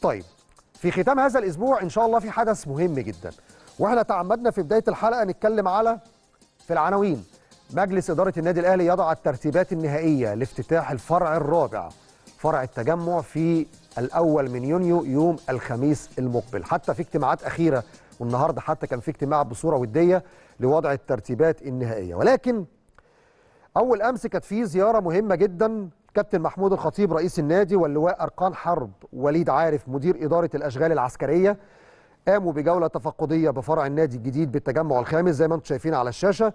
طيب في ختام هذا الاسبوع ان شاء الله في حدث مهم جدا، واحنا تعمدنا في بدايه الحلقه نتكلم في العناوين. مجلس اداره النادي الاهلي يضع الترتيبات النهائيه لافتتاح الفرع الرابع، فرع التجمع، في الاول من يونيو يوم الخميس المقبل. حتى في اجتماعات اخيره، والنهارده حتى كان في اجتماع بصوره وديه لوضع الترتيبات النهائيه. ولكن اول امس كانت في زياره مهمه جدا، كابتن محمود الخطيب رئيس النادي واللواء ارقان حرب وليد عارف مدير اداره الاشغال العسكريه قاموا بجوله تفقديه بفرع النادي الجديد بالتجمع الخامس زي ما انتم شايفين على الشاشه،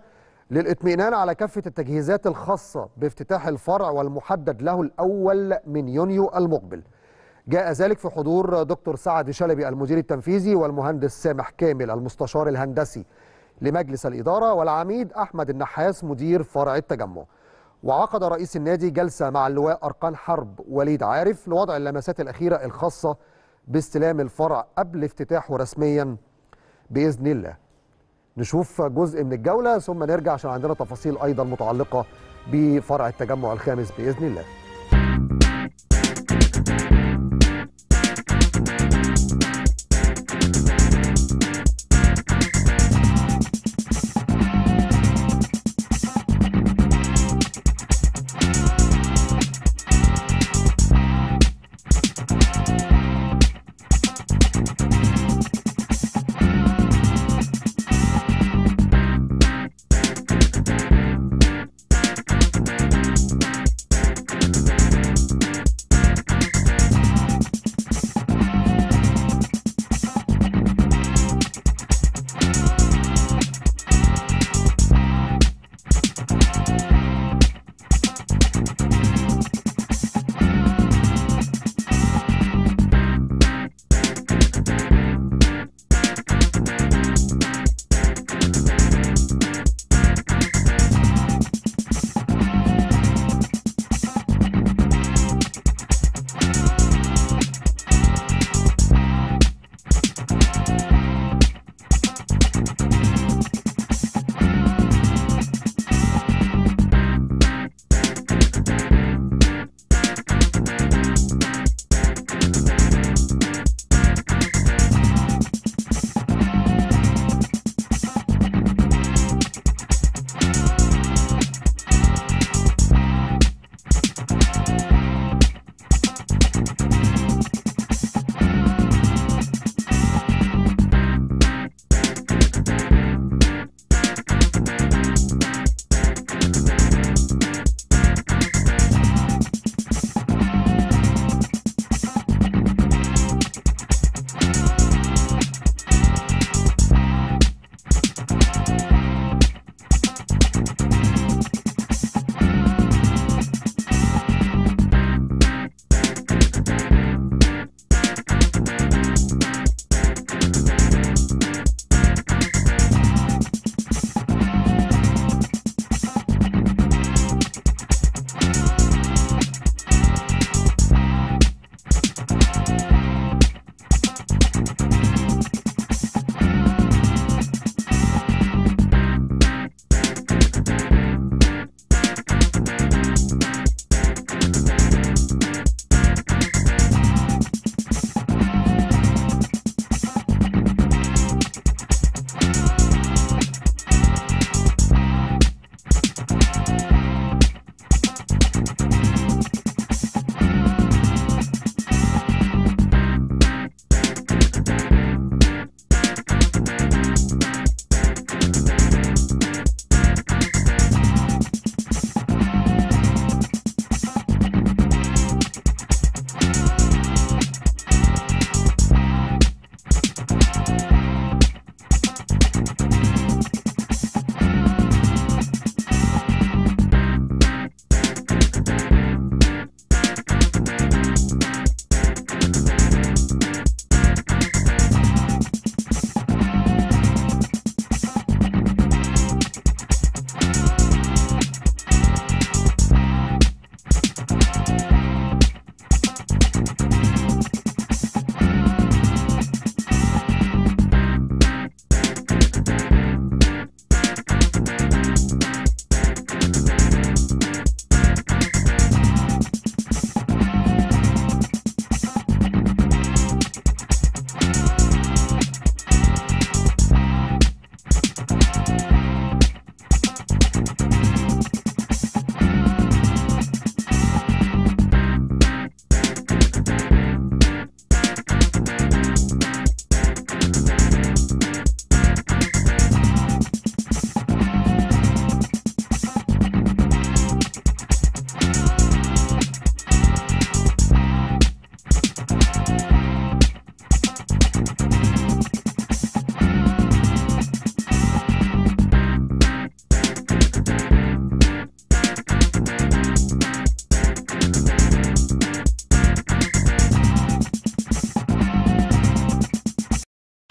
للاطمئنان على كافه التجهيزات الخاصه بافتتاح الفرع والمحدد له الاول من يونيو المقبل. جاء ذلك في حضور دكتور سعد شلبي المدير التنفيذي والمهندس سامح كامل المستشار الهندسي لمجلس الإدارة والعميد أحمد النحاس مدير فرع التجمع. وعقد رئيس النادي جلسة مع اللواء أرقان حرب وليد عارف لوضع اللمسات الأخيرة الخاصة باستلام الفرع قبل افتتاحه رسميا بإذن الله. نشوف جزء من الجولة ثم نرجع عشان عندنا تفاصيل أيضا متعلقة بفرع التجمع الخامس بإذن الله.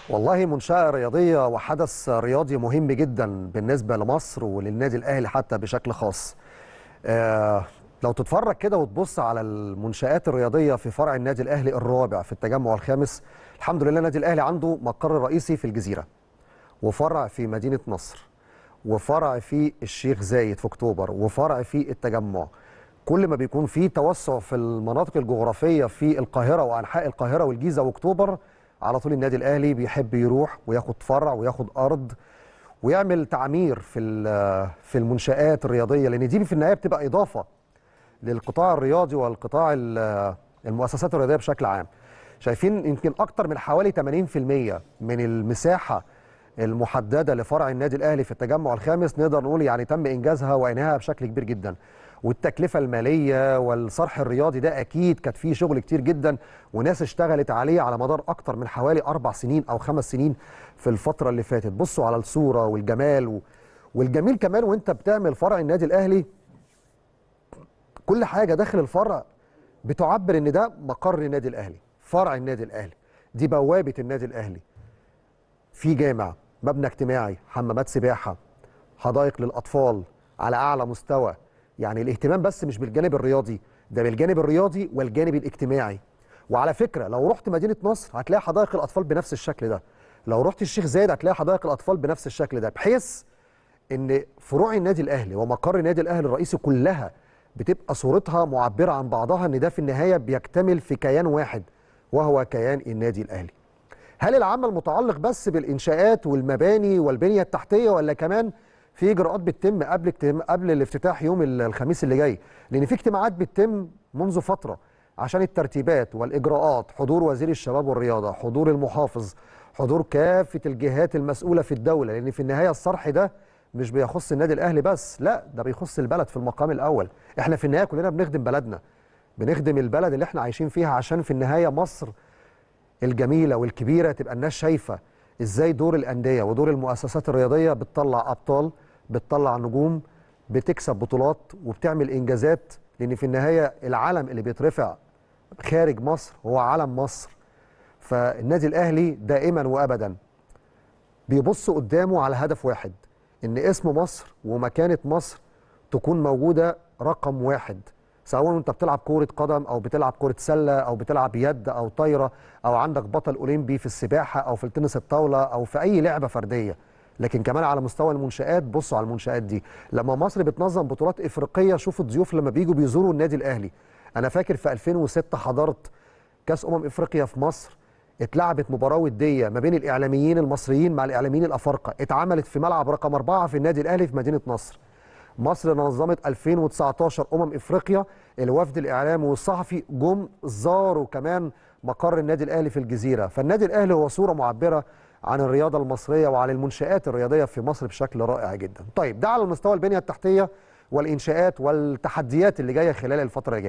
والله منشأة رياضية وحدث رياضي مهم جدا بالنسبة لمصر وللنادي الأهلي حتى بشكل خاص. لو تتفرج كده وتبص على المنشآت الرياضية في فرع النادي الأهلي الرابع في التجمع الخامس، الحمد لله النادي الأهلي عنده مقر رئيسي في الجزيرة، وفرع في مدينة نصر، وفرع في الشيخ زايد في أكتوبر، وفرع في التجمع. كل ما بيكون فيه توسع في المناطق الجغرافية في القاهرة وأنحاء القاهرة والجيزة وأكتوبر، على طول النادي الأهلي بيحب يروح وياخد فرع وياخد أرض ويعمل تعمير في المنشآت الرياضية، لأن دي في النهاية بتبقى إضافة للقطاع الرياضي والقطاع المؤسسات الرياضية بشكل عام. شايفين يمكن أكتر من حوالي 80% من المساحة المحددة لفرع النادي الأهلي في التجمع الخامس نقدر نقول يعني تم إنجازها وإنهاءها بشكل كبير جدا، والتكلفة المالية والصرح الرياضي ده أكيد كانت فيه شغل كتير جدا، وناس اشتغلت عليه على مدار أكتر من حوالي 4 سنين أو 5 سنين في الفترة اللي فاتت. بصوا على الصورة والجمال والجميل كمان وأنت بتعمل فرع النادي الأهلي، كل حاجة داخل الفرع بتعبر إن ده مقر النادي الأهلي، فرع النادي الأهلي، دي بوابة النادي الأهلي. في جامع، مبنى اجتماعي، حمامات سباحة، حدائق للأطفال على أعلى مستوى. يعني الاهتمام بس مش بالجانب الرياضي، ده بالجانب الرياضي والجانب الاجتماعي. وعلى فكرة لو رحت مدينة نصر هتلاقي حدائق الأطفال بنفس الشكل ده، لو رحت الشيخ زايد هتلاقي حدائق الأطفال بنفس الشكل ده، بحيث إن فروع النادي الأهلي ومقر النادي الأهلي الرئيسي كلها بتبقى صورتها معبرة عن بعضها، إن ده في النهاية بيكتمل في كيان واحد وهو كيان النادي الأهلي. هل العمل متعلق بس بالإنشاءات والمباني والبنية التحتية، ولا كمان في إجراءات بتتم قبل الافتتاح يوم الخميس اللي جاي؟ لأن في اجتماعات بتتم منذ فترة عشان الترتيبات والإجراءات، حضور وزير الشباب والرياضة، حضور المحافظ، حضور كافة الجهات المسؤولة في الدولة، لأن في النهاية الصرح ده مش بيخص النادي الأهلي بس، لا ده بيخص البلد في المقام الأول. احنا في النهاية كلنا بنخدم بلدنا، بنخدم البلد اللي احنا عايشين فيها، عشان في النهاية مصر الجميلة والكبيرة تبقى الناس شايفة ازاي دور الأندية ودور المؤسسات الرياضية، بتطلع أبطال، بتطلع نجوم، بتكسب بطولات وبتعمل إنجازات. لأن في النهاية العلم اللي بيترفع خارج مصر هو علم مصر، فالنادي الأهلي دائما وأبدا بيبص قدامه على هدف واحد، إن اسم مصر ومكانة مصر تكون موجودة رقم واحد، سواء أنت بتلعب كرة قدم أو بتلعب كرة سلة أو بتلعب يد أو طايرة أو عندك بطل أولمبي في السباحة أو في التنس الطاولة أو في أي لعبة فردية. لكن كمان على مستوى المنشآت، بصوا على المنشآت دي، لما مصر بتنظم بطولات إفريقية شوفوا الضيوف لما بيجوا بيزوروا النادي الأهلي. أنا فاكر في 2006 حضرت كأس إفريقيا في مصر، اتلعبت مباراة ودية ما بين الإعلاميين المصريين مع الإعلاميين الأفارقة، اتعملت في ملعب رقم 4 في النادي الأهلي في مدينة نصر. مصر نظمت 2019 إفريقيا، الوفد الإعلامي والصحفي جم زاروا كمان مقر النادي الأهلي في الجزيرة. فالنادي الأهلي هو صورة معبرة عن الرياضة المصرية وعن المنشآت الرياضية في مصر بشكل رائع جدا. طيب ده على مستوى البنية التحتية والإنشاءات والتحديات اللي جاية خلال الفترة الجاية.